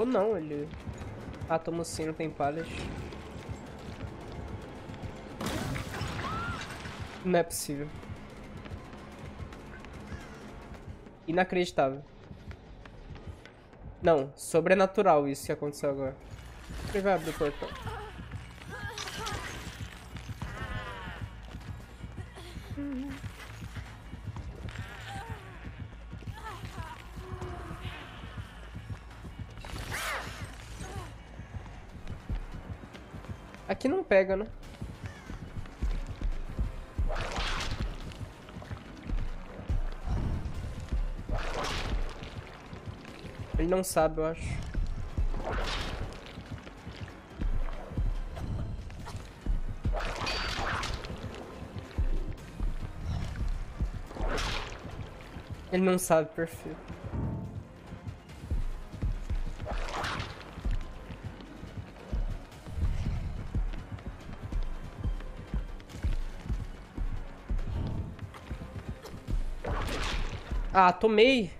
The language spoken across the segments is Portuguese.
Ou não, ele... Ah, toma sim, não tem palhas. Não é possível. Inacreditável. Não, sobrenatural isso que aconteceu agora. Ele vai abrir o portão. Aqui não pega, né? Ele não sabe, eu acho. Ele não sabe, perfeito. Ah, tomei.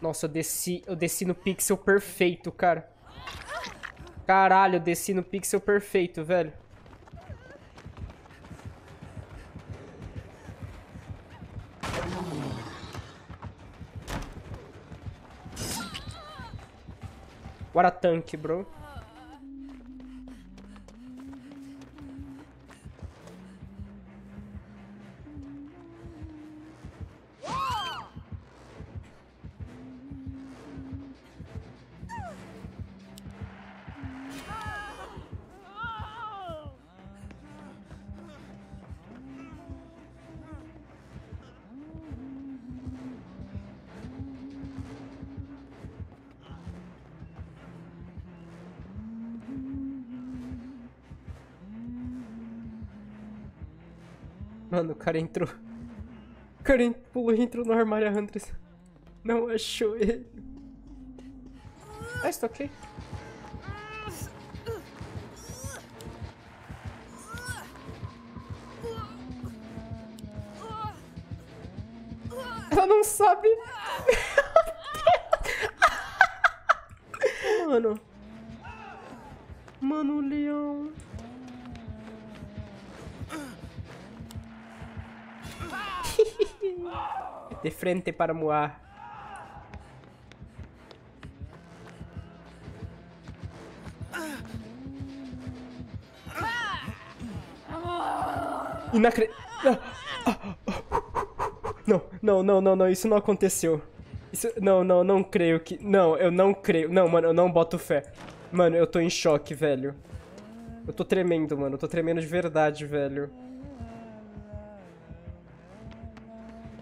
Nossa, eu desci no pixel perfeito, cara. Caralho, eu desci no pixel perfeito, velho. What tank, bro. Mano, o cara entrou. O cara pulou e entrou no armário, a Huntress não achou ele. Ah, está ok. Ela não sabe. Mano. Mano, o leão. De frente para moar. Não, isso não aconteceu. Isso, não creio que... Não, eu não creio. Não, mano, eu não boto fé. Mano, eu tô em choque, velho. Eu tô tremendo, mano. Eu tô tremendo de verdade, velho.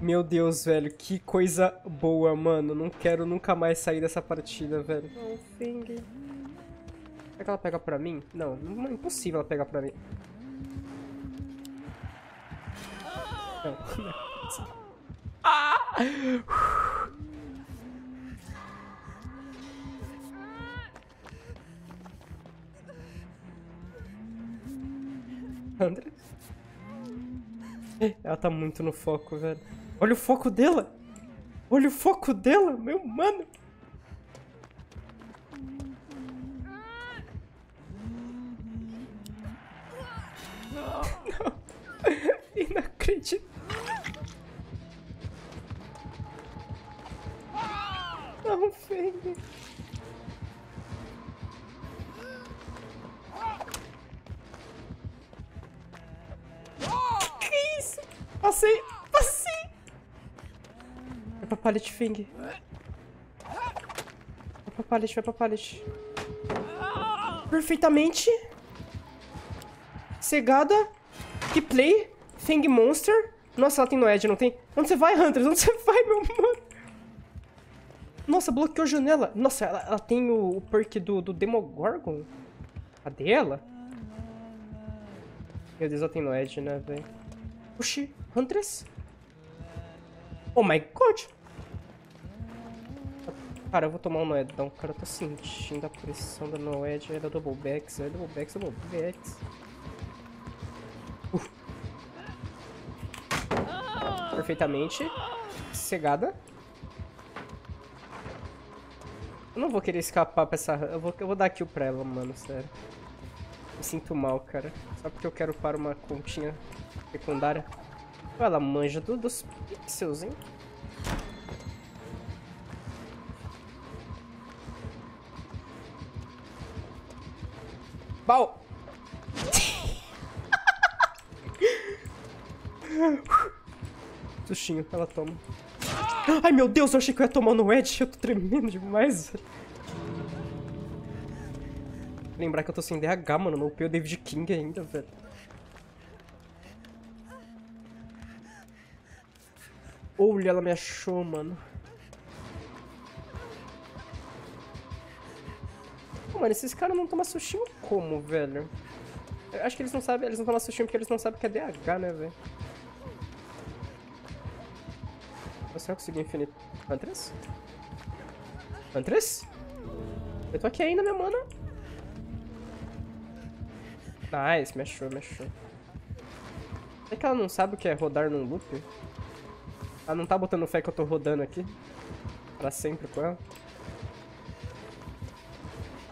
Meu Deus, velho, que coisa boa, mano. Não quero nunca mais sair dessa partida, velho. Não, Fing. Será que ela pega pra mim? Não, é impossível ela pegar pra mim. Não. Ah! André? Ela tá muito no foco, velho. Olha o foco dela! Olha o foco dela, meu mano! Não! Inacreditável! Não, Feng! Que isso? Passei! Passei! Vai pra pallet, Feng. Vai pra pallet, vai pra pallet. Perfeitamente. Cegada. Que play. Feng Monster. Nossa, ela tem no edge, não tem? Onde você vai, Huntress? Onde você vai, meu mano? Nossa, bloqueou a janela. Nossa, ela tem o perk do Demogorgon. Cadê ela? Meu Deus, ela tem no Edge, né, velho? Oxi, Huntress? Oh my god! Cara, eu vou tomar um noedão, cara, eu tô sentindo a pressão da noed, é da double backs, é double backs. Perfeitamente. Cegada. Eu não vou querer escapar pra essa... Eu vou dar kill pra ela, mano, sério. Me sinto mal, cara. Só porque eu quero para uma continha secundária. Ela manja dos pixels, hein? Pau! Sustinho, ela toma. Ai meu Deus, eu achei que eu ia tomar no Edge, eu tô tremendo demais. Lembrar que eu tô sem DH, mano, não upei o David King ainda, velho. Olha, ela me achou, mano. Mano, esses caras não tomam sustinho como, velho? Eu acho que eles não sabem, eles não tomam sustinho porque eles não sabem o que é DH, né, velho? Será que eu consegui infinito? Huntress? Huntress? Eu tô aqui ainda, minha mana. Nice, me achou, me achou. Será que ela não sabe o que é rodar num loop? Ela não tá botando fé que eu tô rodando aqui? Pra sempre com ela?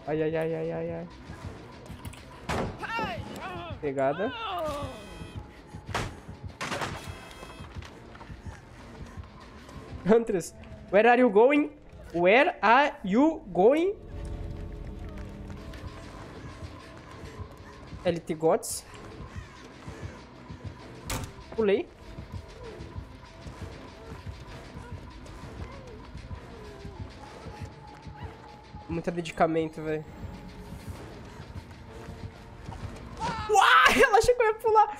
Ai, ai, ai, ai, ai, ai. Pegada. Huntress, where are you going? Where are you going? LT Gods. Pulei. Muito dedicamento, velho. Uau, ela achou que eu ia pular.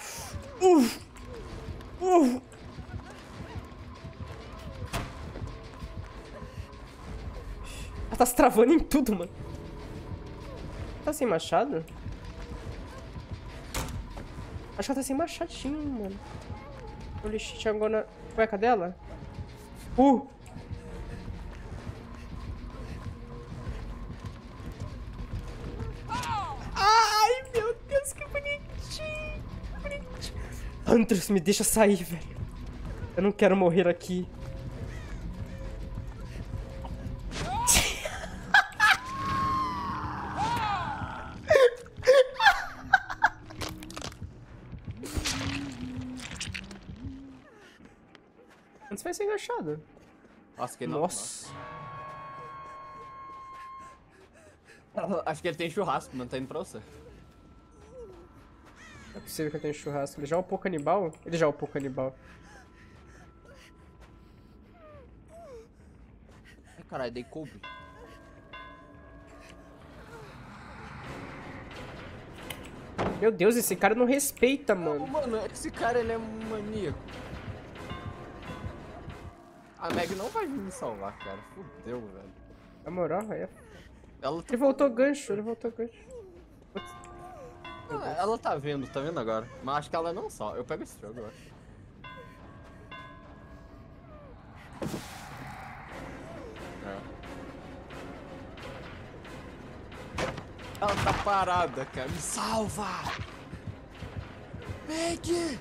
Ela tá se travando em tudo, mano. Tá sem machado? Acho que ela tá sem machadinho, mano. Holy shit, agora... Cueca dela? Huntress, me deixa sair, velho. Eu não quero morrer aqui. Antes vai ser enganchado. Nossa, que nossa. Acho que ele tem churrasco, não tá indo pra você. É possível que eu tenha churrasco. Ele já é um pouco animal? Ele já é um pouco animal. Ai, caralho, dei coube. Meu Deus, esse cara não respeita, mano. Mano, esse cara, ele é um maníaco. A Meg não vai me salvar, cara. Fudeu, velho. Na moral, é. Ele voltou gancho, ele voltou gancho. Putz. Ela tá vendo agora. Mas acho que ela não só. Eu pego esse jogo, eu acho. Ela tá parada, cara. Me salva! Meg!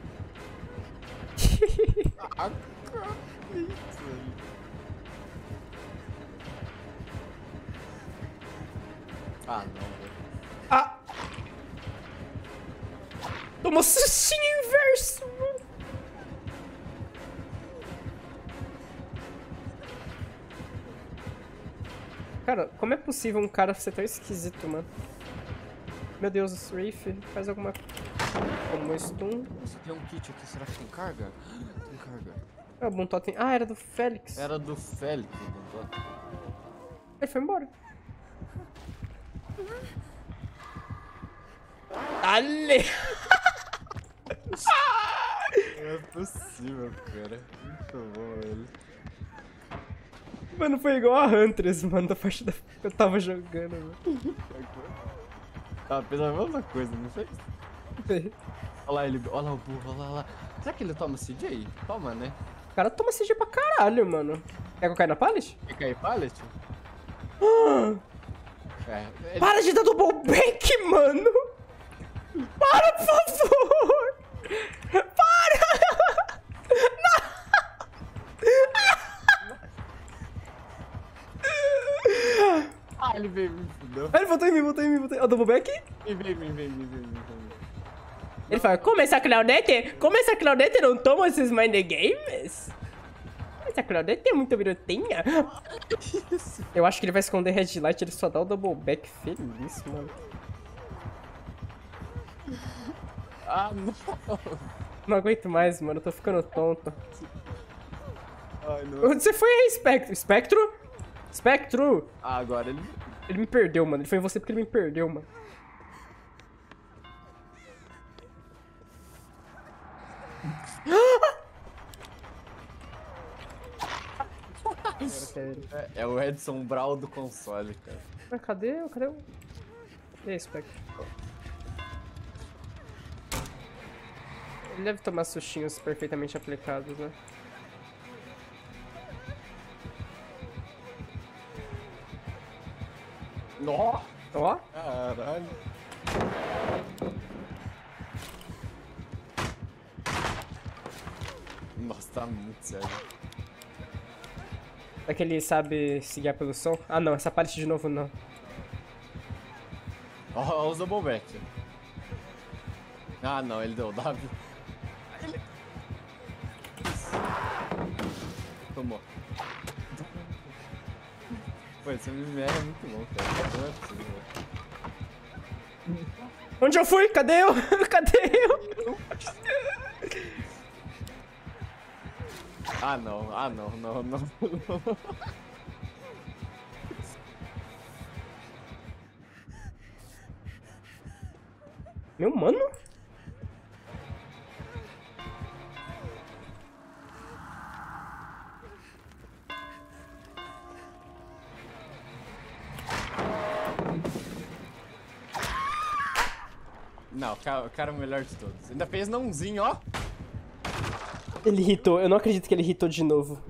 Ah, não. Tomou sustinho inverso, mano. Cara, como é possível um cara ser tão esquisito, mano? Meu Deus, o Reef faz alguma... Como stun. Nossa, tem um kit aqui, será que tem carga? Tem carga. Ah, o Buntot tem... Ah, era do Félix. Era do Félix, o Buntot. Ele foi embora. Ale! Não é possível, cara. Muito bom ele. Mano, foi igual a Huntress, mano, da parte da que eu tava jogando, mano. Tava fez a mesma coisa, não fez? Olha lá ele, olha lá o burro, olha lá. Será que ele toma CJ aí? Toma, né? O cara toma CJ pra caralho, mano. Quer que eu caia na pallet? Quer cair pallet? É, ele... Para de dar double bank, mano! Para, por favor! Para! Não! Ah, ele veio, me fudeu. Ele voltou em mim, voltou em mim, voltou em mim. Ó, double back? Me veio. Ele fala, como essa Claudette? Como essa Claudette não toma esses mind games? Essa Claudette é muito birotinha. Eu acho que ele vai esconder headlight, ele só dá o double back feliz, mano. Ah, não. Não aguento mais, mano. Eu tô ficando tonto. Ai, não. Onde você foi aí, Spectro? Spectro? Spectro! Ah, agora ele... Ele me perdeu, mano. Ele foi em você porque ele me perdeu, mano. É o Edson Brau do console, cara. Mas cadê? Cadê o... E aí, Spectro? Ele deve tomar sustinhos perfeitamente aplicados, né? Nó! Ó! Caralho! Nossa, tá muito sério. É que ele sabe se guiar pelo som? Ah não, essa parte de novo não. Ó, os double back. Ah não, ele deu o W. Ele... Tomou. Pô, esse MMR é muito bom, cara. Não é possível. Onde eu fui? Cadê eu? Cadê eu? Ah não, ah não, não, não, não. Meu mano? Não, o cara é o melhor de todos. Ainda fez nãozinho, ó. Ele hitou, eu não acredito que ele hitou de novo.